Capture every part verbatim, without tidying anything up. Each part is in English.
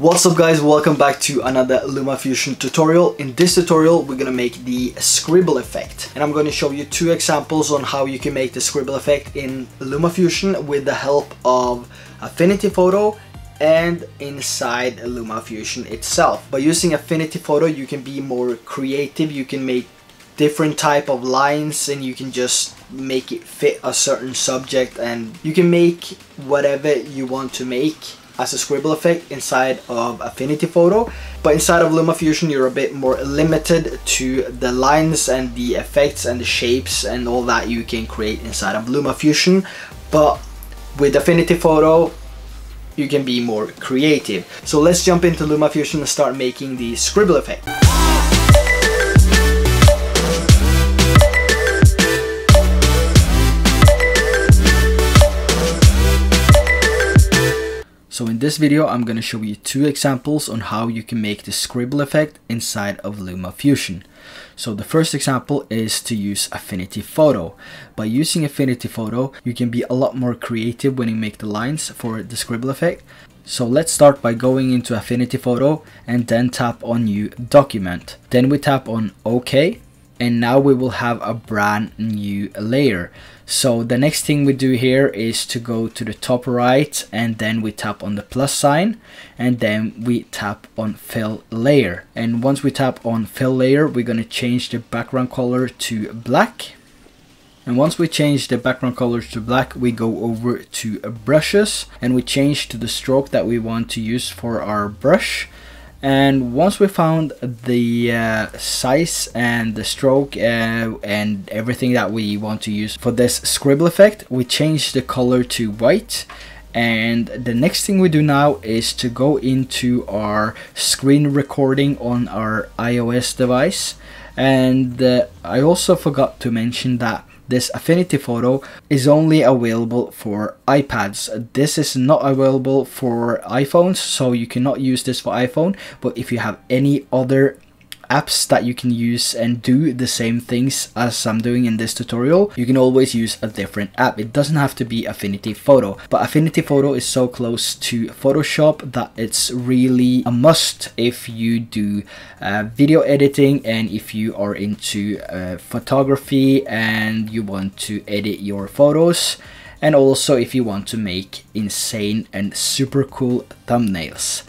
What's up guys, welcome back to another LumaFusion tutorial. In this tutorial we're gonna make the scribble effect, and I'm gonna show you two examples on how you can make the scribble effect in LumaFusion with the help of Affinity Photo and inside LumaFusion itself. By using Affinity Photo you can be more creative, you can make different type of lines and you can just make it fit a certain subject, and you can make whatever you want to make as a scribble effect inside of Affinity Photo. But inside of LumaFusion you're a bit more limited to the lines and the effects and the shapes and all that you can create inside of LumaFusion. But with Affinity Photo you can be more creative. So let's jump into LumaFusion and start making the scribble effect. So in this video I'm going to show you two examples on how you can make the scribble effect inside of LumaFusion. So the first example is to use Affinity Photo. By using Affinity Photo you can be a lot more creative when you make the lines for the scribble effect. So let's start by going into Affinity Photo and then tap on New Document. Then we tap on OK, and now we will have a brand new layer. So the next thing we do here is to go to the top right and then we tap on the plus sign and then we tap on fill layer. And once we tap on fill layer we're going to change the background color to black. And once we change the background color to black we go over to brushes and we change to the stroke that we want to use for our brush. And once we found the uh, size and the stroke uh, and everything that we want to use for this scribble effect, we change the color to white. And the next thing we do now is to go into our screen recording on our iOS device. And uh, I also forgot to mention that this Affinity Photo is only available for iPads. This is not available for iPhones, so you cannot use this for iPhone. But if you have any other apps that you can use and do the same things as I'm doing in this tutorial, you can always use a different app. It doesn't have to be Affinity Photo, but Affinity Photo is so close to Photoshop that it's really a must if you do uh, video editing and if you are into uh, photography and you want to edit your photos, and also if you want to make insane and super cool thumbnails.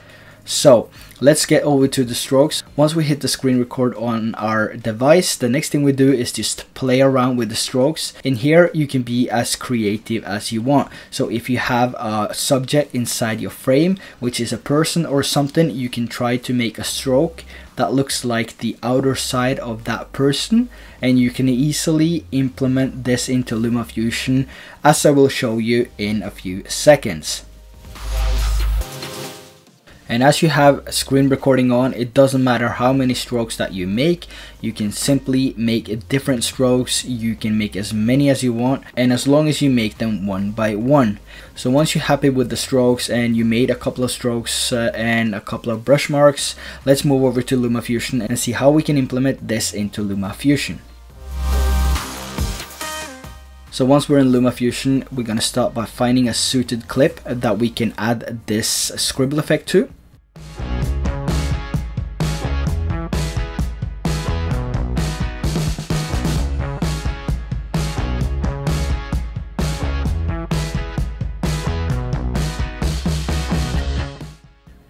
So let's get over to the strokes. Once we hit the screen record on our device, the next thing we do is just play around with the strokes. In here you can be as creative as you want. So if you have a subject inside your frame, which is a person or something, you can try to make a stroke that looks like the outer side of that person, and you can easily implement this into LumaFusion, as I will show you in a few seconds. And as you have screen recording on, it doesn't matter how many strokes that you make. You can simply make different strokes. You can make as many as you want, and as long as you make them one by one. So once you're happy with the strokes and you made a couple of strokes uh, and a couple of brush marks, let's move over to LumaFusion and see how we can implement this into LumaFusion. So once we're in LumaFusion, we're going to start by finding a suited clip that we can add this scribble effect to.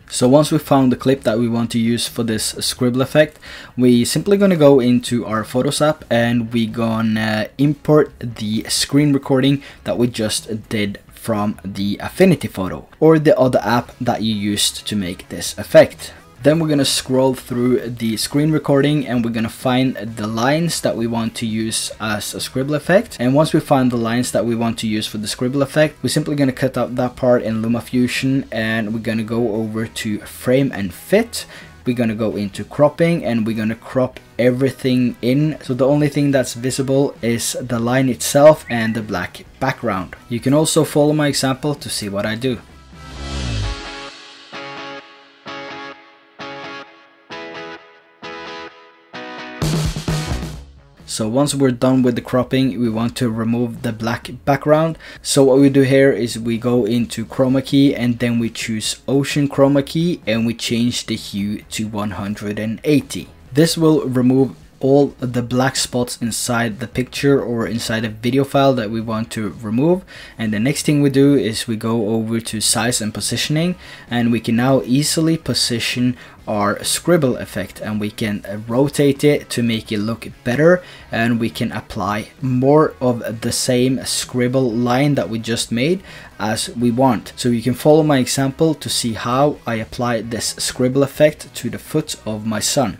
So once we found the clip that we want to use for this scribble effect, we simply gonna go into our Photos app and we gonna import the screen recording that we just did from the Affinity Photo or the other app that you used to make this effect. Then we're gonna scroll through the screen recording and we're gonna find the lines that we want to use as a scribble effect. And once we find the lines that we want to use for the scribble effect, we're simply gonna cut out that part in LumaFusion and we're gonna go over to frame and fit. We're gonna go into cropping and we're gonna crop everything in, so the only thing that's visible is the line itself and the black background. You can also follow my example to see what I do. So once we're done with the cropping, we want to remove the black background. So what we do here is we go into Chroma Key and then we choose Ocean Chroma Key and we change the hue to one hundred eighty. This will remove all the black spots inside the picture or inside a video file that we want to remove. And the next thing we do is we go over to size and positioning, and we can now easily position our scribble effect, and we can rotate it to make it look better, and we can apply more of the same scribble line that we just made as we want. So you can follow my example to see how I apply this scribble effect to the foot of my son.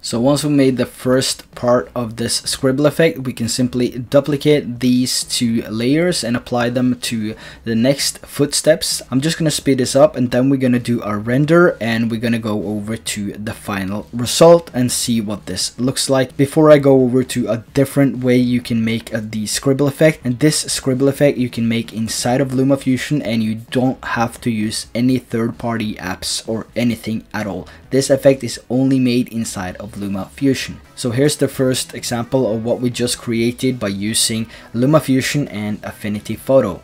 So once we made the first part of this scribble effect, we can simply duplicate these two layers and apply them to the next footsteps. I'm just going to speed this up, and then we're going to do our render and we're going to go over to the final result and see what this looks like. Before I go over to a different way you can make the scribble effect, and this scribble effect you can make inside of LumaFusion, and you don't have to use any third-party apps or anything at all. This effect is only made inside of LumaFusion. So here's the first example of what we just created by using LumaFusion and Affinity Photo.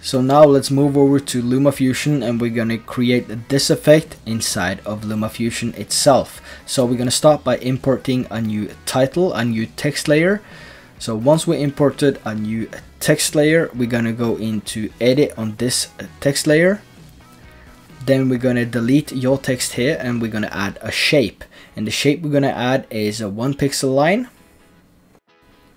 So now let's move over to LumaFusion, and we're going to create this effect inside of LumaFusion itself. So we're going to start by importing a new title, a new text layer. So once we imported a new text layer, we're going to go into edit on this text layer. Then we're going to delete your text here, and we're going to add a shape. And the shape we're going to add is a one pixel line.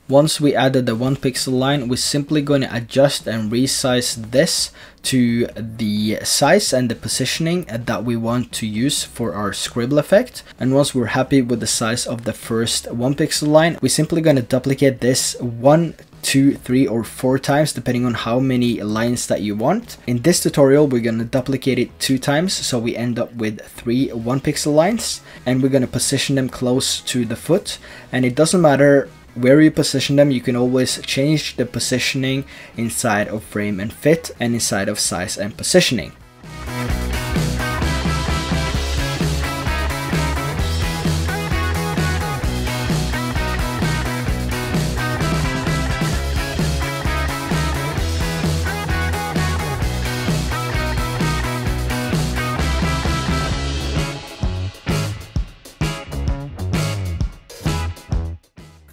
Once we added the one pixel line, we're simply going to adjust and resize this to the size and the positioning that we want to use for our scribble effect. And once we're happy with the size of the first one pixel line, we're simply going to duplicate this one, two, three, or four times, depending on how many lines that you want. In this tutorial, we're going to duplicate it two times, so we end up with three one pixel lines, and we're going to position them close to the foot. And it doesn't matter where you position them, you can always change the positioning inside of frame and fit and inside of size and positioning.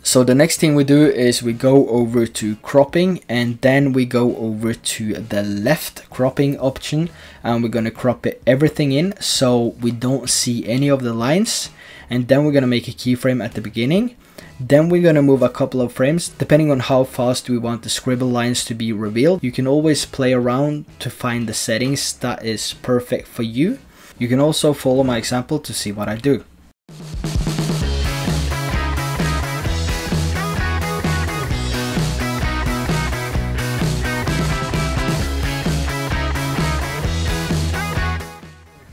So the next thing we do is we go over to cropping, and then we go over to the left cropping option, and we're going to crop everything in so we don't see any of the lines. And then we're going to make a keyframe at the beginning. Then we're going to move a couple of frames depending on how fast we want the scribble lines to be revealed. You can always play around to find the settings that is perfect for you. You can also follow my example to see what I do.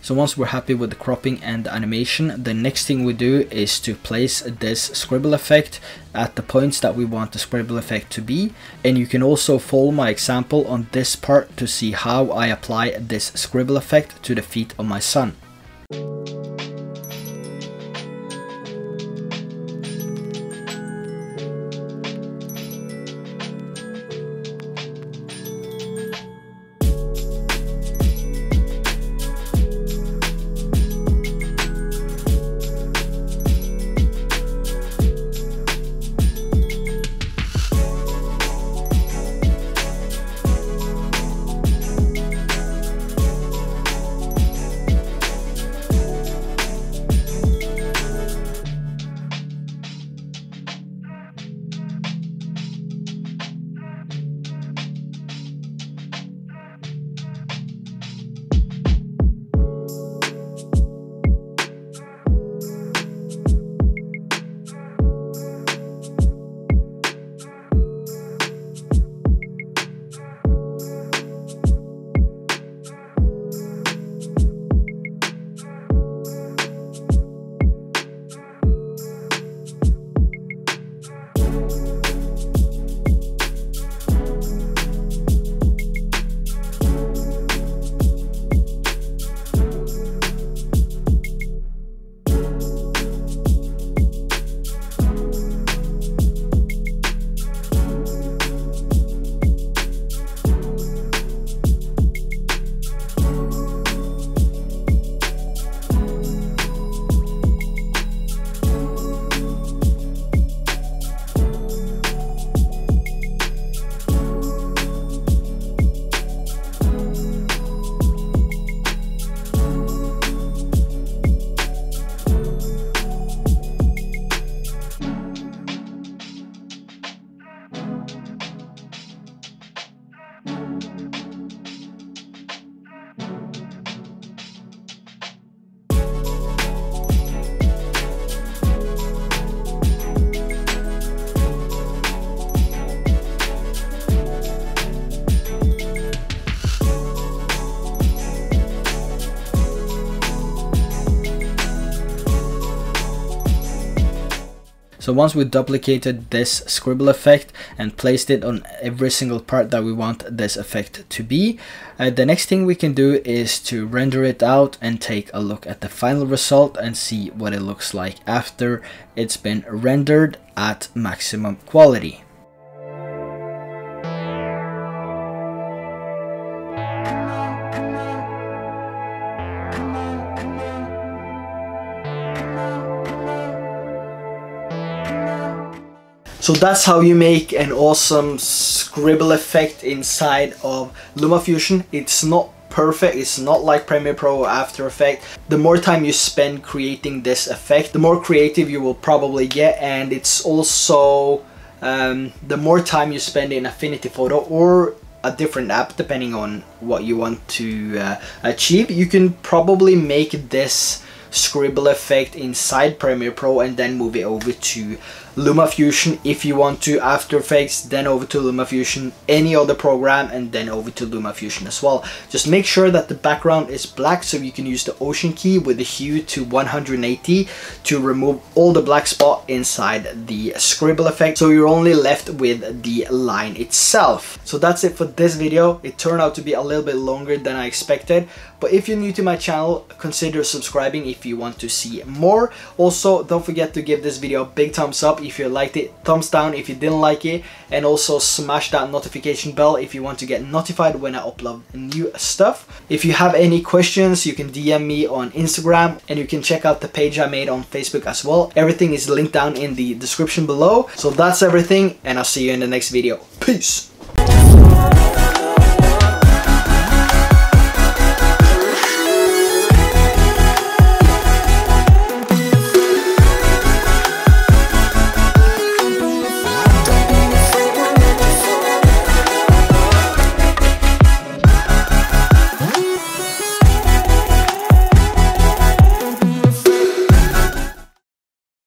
So once we're happy with the cropping and the animation, the next thing we do is to place this scribble effect at the points that we want the scribble effect to be. And you can also follow my example on this part to see how I apply this scribble effect to the feet of my son. So once we duplicated this scribble effect and placed it on every single part that we want this effect to be, uh, the next thing we can do is to render it out and take a look at the final result and see what it looks like after it's been rendered at maximum quality. So that's how you make an awesome scribble effect inside of LumaFusion. It's not perfect, it's not like Premiere Pro or After Effects. The more time you spend creating this effect, the more creative you will probably get, and it's also um, the more time you spend in Affinity Photo or a different app, depending on what you want to uh, achieve, you can probably make this scribble effect inside Premiere Pro and then move it over to LumaFusion if you want to, After Effects, then over to LumaFusion, any other program, and then over to LumaFusion as well. Just make sure that the background is black, so you can use the Ocean key with the hue to one hundred eighty to remove all the black spot inside the scribble effect, so you're only left with the line itself. So that's it for this video. It turned out to be a little bit longer than I expected, but if you're new to my channel, consider subscribing if you want to see more. Also, don't forget to give this video a big thumbs up if you liked it, thumbs down if you didn't like it, and also smash that notification bell if you want to get notified when I upload new stuff. If you have any questions, you can D M me on Instagram, and you can check out the page I made on Facebook as well. Everything is linked down in the description below. So that's everything, and I'll see you in the next video. Peace!